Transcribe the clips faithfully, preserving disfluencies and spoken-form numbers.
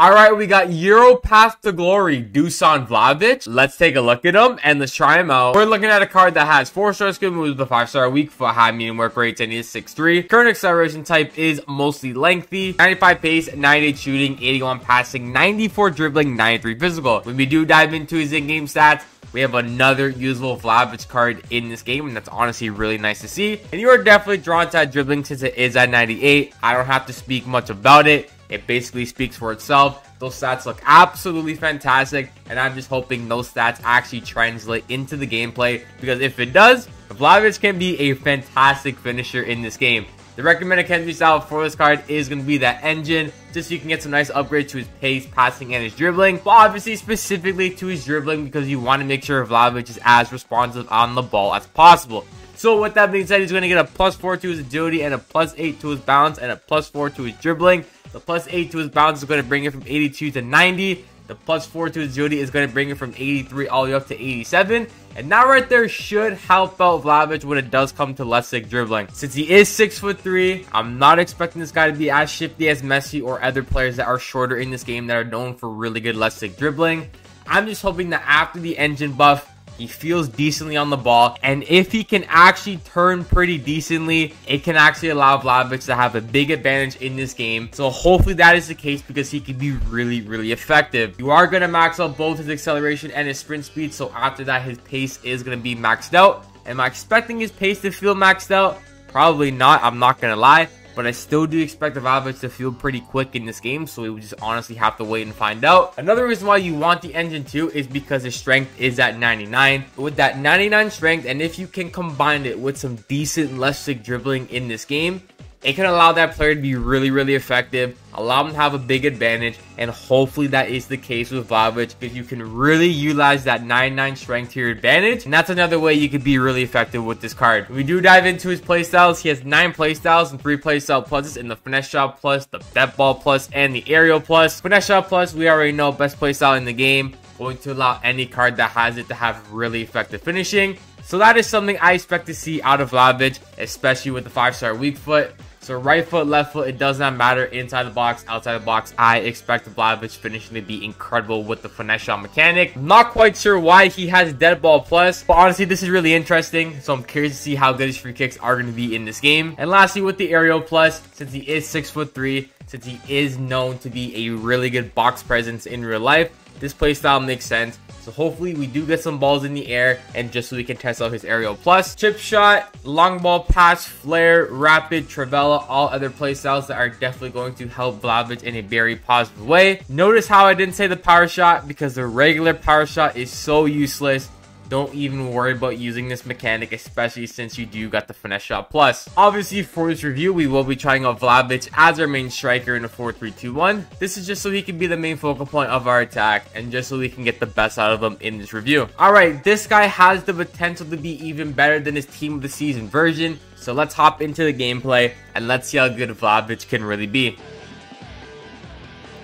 All right, we got Euro Path to Glory, Dusan Vlahovic. Let's take a look at him and let's try him out. We're looking at a card that has four star skill moves with a five star weak foot, high medium work rates, and he is six three. Current acceleration type is mostly lengthy, ninety-five pace, ninety-eight shooting, eighty-one passing, ninety-four dribbling, ninety-three physical. When we do dive into his in-game stats, we have another usable Vlahovic card in this game, and that's honestly really nice to see. And you are definitely drawn to that dribbling since it is at ninety-eight. I don't have to speak much about it. It basically speaks for itself. Those stats look absolutely fantastic, and I'm just hoping those stats actually translate into the gameplay, because if it does, Vlahovic can be a fantastic finisher in this game. The recommended chemistry style for this card is going to be that engine, just so you can get some nice upgrade to his pace, passing, and his dribbling. But obviously specifically to his dribbling, because you want to make sure Vlahovic is as responsive on the ball as possible. So with that being said, he's going to get a plus four to his agility and a plus eight to his bounce and a plus four to his dribbling. The plus eight to his bounce is going to bring it from eighty-two to ninety. The plus four to his agility is going to bring it from eighty-three all the way up to eighty-seven. And that right there should help out Vlahovic when it does come to less sick dribbling. Since he is six foot three, I'm not expecting this guy to be as shifty as Messi or other players that are shorter in this game that are known for really good less sick dribbling. I'm just hoping that after the engine buff, he feels decently on the ball, and if he can actually turn pretty decently, it can actually allow Vlahovic to have a big advantage in this game. So hopefully that is the case, because he can be really, really effective. You are going to max out both his acceleration and his sprint speed, so after that, his pace is going to be maxed out. Am I expecting his pace to feel maxed out? Probably not, I'm not going to lie, but I still do expect Vlahovic to feel pretty quick in this game, so we would just honestly have to wait and find out. Another reason why you want the engine too is because his strength is at ninety-nine. With that ninety-nine strength, and if you can combine it with some decent left stick dribbling in this game, it can allow that player to be really, really effective, allow him to have a big advantage, and hopefully that is the case with Vlahovic, because you can really utilize that ninety-nine strength to your advantage, and that's another way you could be really effective with this card. When we do dive into his playstyles, he has nine playstyles and three playstyle pluses in the finesse shot plus, the depth ball plus, and the aerial plus. Finesse shot plus, we already know, best playstyle in the game, going to allow any card that has it to have really effective finishing. So that is something I expect to see out of Vlahovic, especially with the five star weak foot. So right foot, left foot, it does not matter. Inside the box, outside the box, I expect Vlahovic finishing to be incredible with the finesse shot mechanic. I'm not quite sure why he has dead ball plus, but honestly, this is really interesting. So I'm curious to see how good his free kicks are going to be in this game. And lastly, with the aerial plus, since he is six foot three, since he is known to be a really good box presence in real life, this playstyle makes sense. So hopefully we do get some balls in the air, and just so we can test out his aerial plus. Chip shot, long ball pass, flare, rapid, Travella, all other playstyles that are definitely going to help Vlahovic in a very positive way. Notice how I didn't say the power shot, because the regular power shot is so useless. Don't even worry about using this mechanic, especially since you do got the finesse shot plus. Obviously, for this review, we will be trying out Vlahovic as our main striker in a four three two one. This is just so he can be the main focal point of our attack, and just so we can get the best out of him in this review. All right, this guy has the potential to be even better than his team of the season version. So let's hop into the gameplay and let's see how good Vlahovic can really be.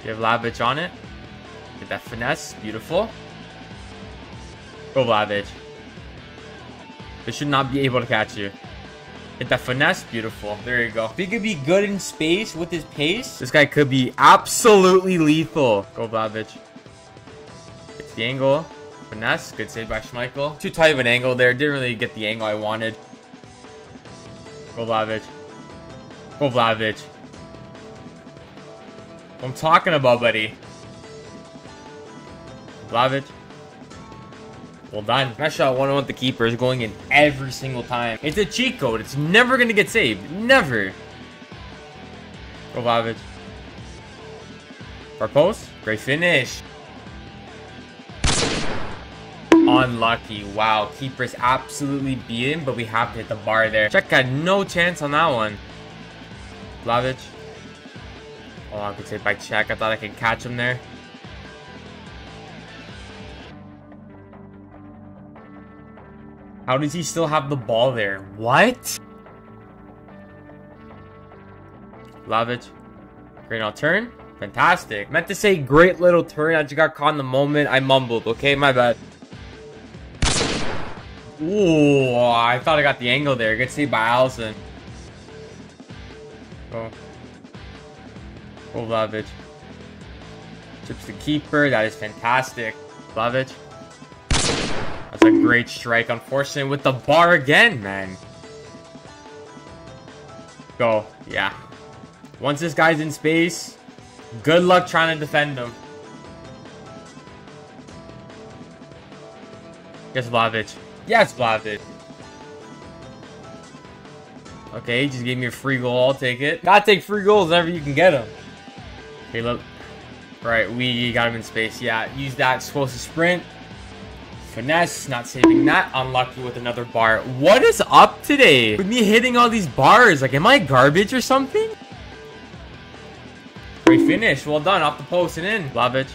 Get Vlahovic on it. Get that finesse, beautiful. Go Vlahovic. They should not be able to catch you. Hit that finesse. Beautiful. There you go. If he could be good in space with his pace, this guy could be absolutely lethal. Go Vlahovic. It's the angle. Finesse. Good save by Schmeichel. Too tight of an angle there. Didn't really get the angle I wanted. Go Vlahovic. Go Vlahovic. What I'm talking about, buddy. Vlahovic. Well done. That shot one-on-one with the keeper is going in every single time. It's a cheat code. It's never going to get saved. Never. Go Vlahovic. Far post. Great finish. Unlucky. Wow. Keeper's absolutely beaten, but we have to hit the bar there. Check got no chance on that one. Vlahovic. Oh, I could say by check. I thought I could catch him there. How does he still have the ball there? What? Vlahovic. Great little turn. Fantastic. Meant to say great little turn. I just got caught in the moment. I mumbled. Okay, my bad. Ooh, I thought I got the angle there. Good save by Allison. Oh. Oh, Vlahovic. Chips the keeper. That is fantastic. Vlahovic. That's a great strike. Unfortunately, with the bar again, man. Go. Yeah. Once this guy's in space, good luck trying to defend him. Yes, Vlahovic. Yes, Vlahovic. Okay, he just gave me a free goal. I'll take it. Gotta take free goals whenever you can get them. Okay, look. Right, we got him in space. Yeah, use that. Supposed to sprint. Finesse, not saving that. Unlucky with another bar. What is up today with me hitting all these bars? Like, am I garbage or something? Great finish. Well done. Off the post and in. Vlahovic.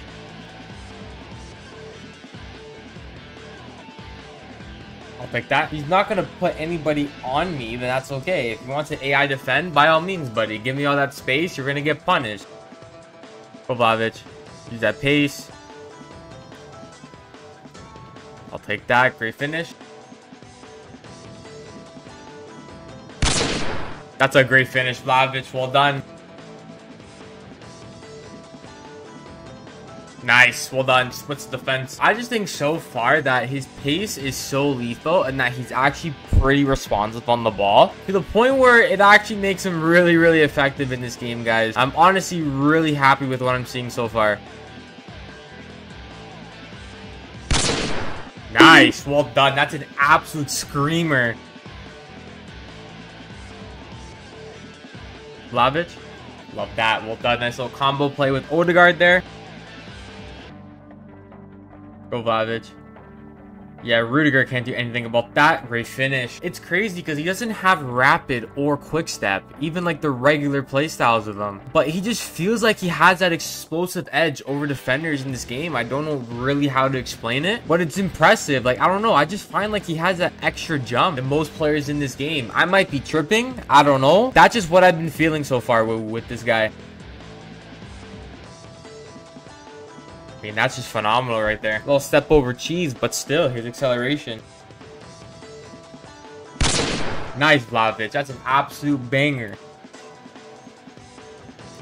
I'll pick that. He's not going to put anybody on me, but that's okay. If you want to A I defend, by all means, buddy. Give me all that space. You're going to get punished. Go, Vlahovic. Use that pace. I'll take that. Great finish. That's a great finish, Vlahovic. Well done. Nice. Well done. Splits the defense. I just think so far that his pace is so lethal and that he's actually pretty responsive on the ball to the point where it actually makes him really, really effective in this game, guys. I'm honestly really happy with what I'm seeing so far. Nice. Well done. That's an absolute screamer. Vlahovic. Love that. Well done. Nice little combo play with Odegaard there. Go, Vlahovic. Yeah, Rudiger can't do anything about that. Great finish. It's crazy because he doesn't have rapid or quick step, even like the regular play styles of them. But he just feels like he has that explosive edge over defenders in this game. I don't know really how to explain it, but it's impressive. Like, I don't know. I just find like he has that extra jump than most players in this game. I might be tripping. I don't know. That's just what I've been feeling so far with, with this guy. I mean, that's just phenomenal right there. A little step over cheese, but still, his acceleration. Nice, Vlahovic. That's an absolute banger.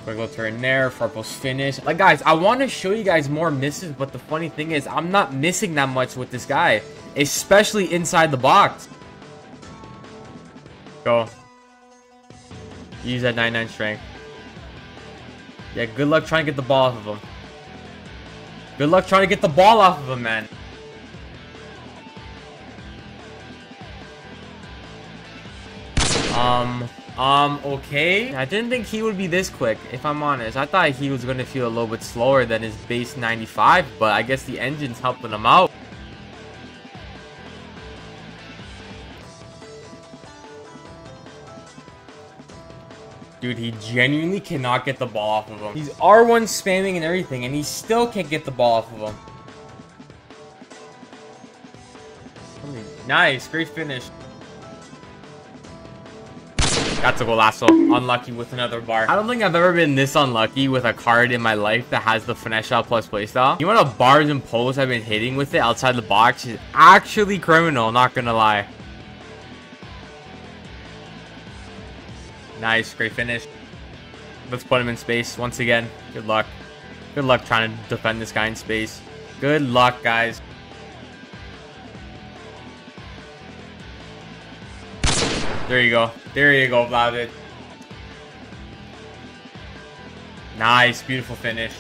Quick little turn there. Far post finish. Like, guys, I want to show you guys more misses, but the funny thing is, I'm not missing that much with this guy, especially inside the box. Go. Use that ninety-nine strength. Yeah, good luck trying to get the ball off of him. Good luck trying to get the ball off of him, man. Um, um, okay. I didn't think he would be this quick, if I'm honest. I thought he was going to feel a little bit slower than his base ninety-five, but I guess the engine's helping him out. Dude, he genuinely cannot get the ball off of him. He's R one spamming and everything, and he still can't get the ball off of him. Nice. Great finish. That's a golazo. Unlucky with another bar. I don't think I've ever been this unlucky with a card in my life that has the finesse shot plus playstyle. You know what, bars and posts I've been hitting with it outside the box is actually criminal, not gonna lie. Nice, great finish. Let's put him in space once again. Good luck. Good luck trying to defend this guy in space. Good luck, guys. There you go. There you go, Vlahovic. Nice, beautiful finish.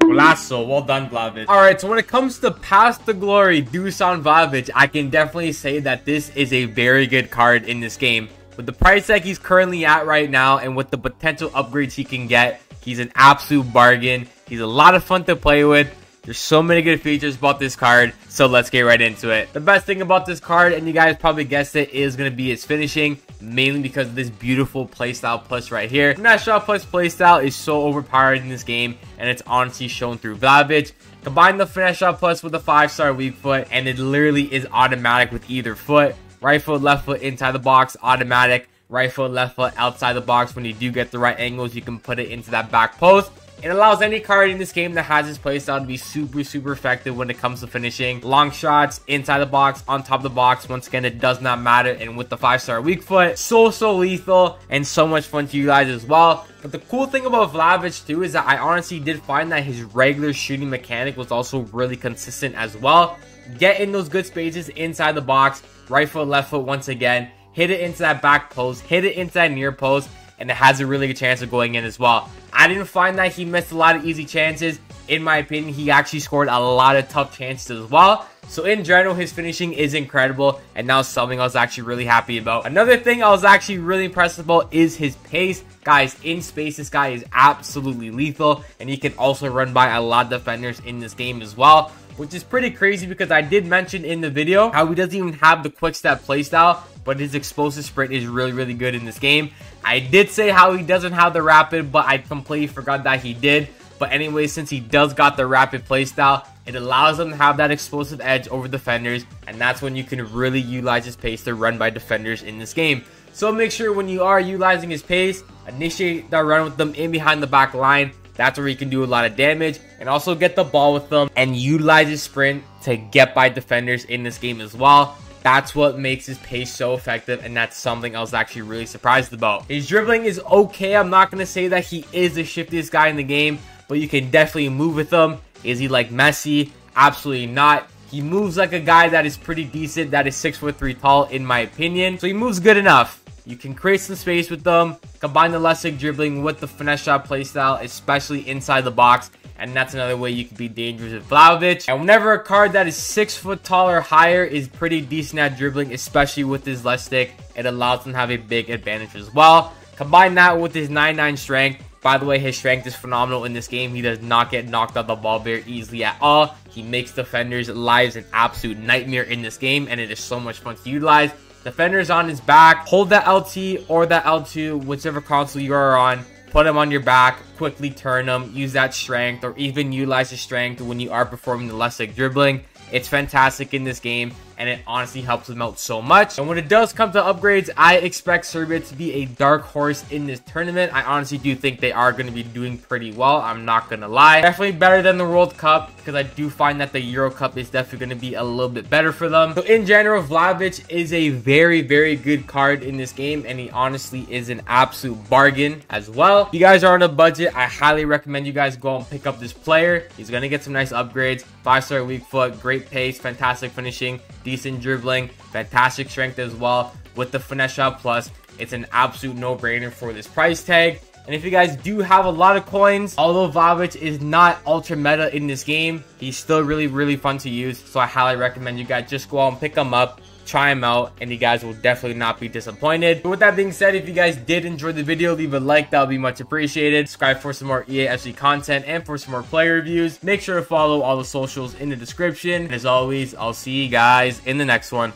Golazo. Well done, Vlahovic. Alright, so when it comes to Path to Glory, Dusan Vlahovic, I can definitely say that this is a very good card in this game. With the price that he's currently at right now and with the potential upgrades he can get, he's an absolute bargain. He's a lot of fun to play with. There's so many good features about this card, so let's get right into it. The best thing about this card, and you guys probably guessed it, is going to be its finishing, mainly because of this beautiful playstyle plus right here. Finesse shot plus playstyle is so overpowered in this game, and it's honestly shown through Vlahovic. Combine the finesse shot plus with a five star weak foot, and it literally is automatic with either foot. Right foot, left foot, inside the box, automatic. Right foot, left foot, outside the box. When you do get the right angles, you can put it into that back post. It allows any card in this game that has its playstyle to be super, super effective when it comes to finishing. Long shots, inside the box, on top of the box. Once again, it does not matter. And with the five-star weak foot, so, so lethal and so much fun to utilize as well. But the cool thing about Vlahovic too is that I honestly did find that his regular shooting mechanic was also really consistent as well. Get in those good spaces inside the box, right foot, left foot once again, hit it into that back post, hit it into that near post, and it has a really good chance of going in as well. I didn't find that he missed a lot of easy chances. In my opinion, he actually scored a lot of tough chances as well. So in general, his finishing is incredible, and that was something I was actually really happy about. Another thing I was actually really impressed about is his pace. Guys, in space, this guy is absolutely lethal, and he can also run by a lot of defenders in this game as well, which is pretty crazy because I did mention in the video how he doesn't even have the quick step playstyle, but his explosive sprint is really, really good in this game. I did say how he doesn't have the rapid, but I completely forgot that he did. But anyway, since he does got the rapid playstyle, it allows him to have that explosive edge over defenders, and that's when you can really utilize his pace to run by defenders in this game. So make sure when you are utilizing his pace, initiate that run with them in behind the back line. That's where he can do a lot of damage, and also get the ball with them and utilize his sprint to get by defenders in this game as well. That's what makes his pace so effective, and that's something I was actually really surprised about. His dribbling is okay. I'm not going to say that he is the shiftiest guy in the game, but you can definitely move with him. Is he like Messi? Absolutely not. He moves like a guy that is pretty decent, that is six foot three tall in my opinion. So he moves good enough. You can create some space with them, combine the Lessig dribbling with the finesse shot playstyle, especially inside the box, and that's another way you can be dangerous with Vlahovic. And whenever a card that is six foot tall or higher is pretty decent at dribbling, especially with his left stick, it allows him to have a big advantage as well. Combine that with his nine nine strength. By the way, his strength is phenomenal in this game. He does not get knocked out the ball very easily at all. He makes defenders' lives an absolute nightmare in this game, and it is so much fun to utilize. Defender's on his back. Hold that L T or that L two, whichever console you are on. Put him on your back. Quickly turn him. Use that strength, or even utilize his strength when you are performing the Lessig dribbling. It's fantastic in this game, and it honestly helps him out so much. And when it does come to upgrades, I expect Serbia to be a dark horse in this tournament. I honestly do think they are going to be doing pretty well. I'm not going to lie. Definitely better than the World Cup, because I do find that the Euro Cup is definitely going to be a little bit better for them. So in general, Vlahovic is a very, very good card in this game, and he honestly is an absolute bargain as well. If you guys are on a budget, I highly recommend you guys go and pick up this player. He's going to get some nice upgrades. Five-star weak foot, great pace, fantastic finishing, decent dribbling, fantastic strength as well. With the finesse shot plus, it's an absolute no-brainer for this price tag. And if you guys do have a lot of coins, although Vlahovic is not ultra meta in this game, he's still really, really fun to use. So I highly recommend you guys just go out and pick him up, try him out, and you guys will definitely not be disappointed. But with that being said, if you guys did enjoy the video, leave a like. That would be much appreciated. Subscribe for some more E A F C content and for some more player reviews. Make sure to follow all the socials in the description. And as always, I'll see you guys in the next one.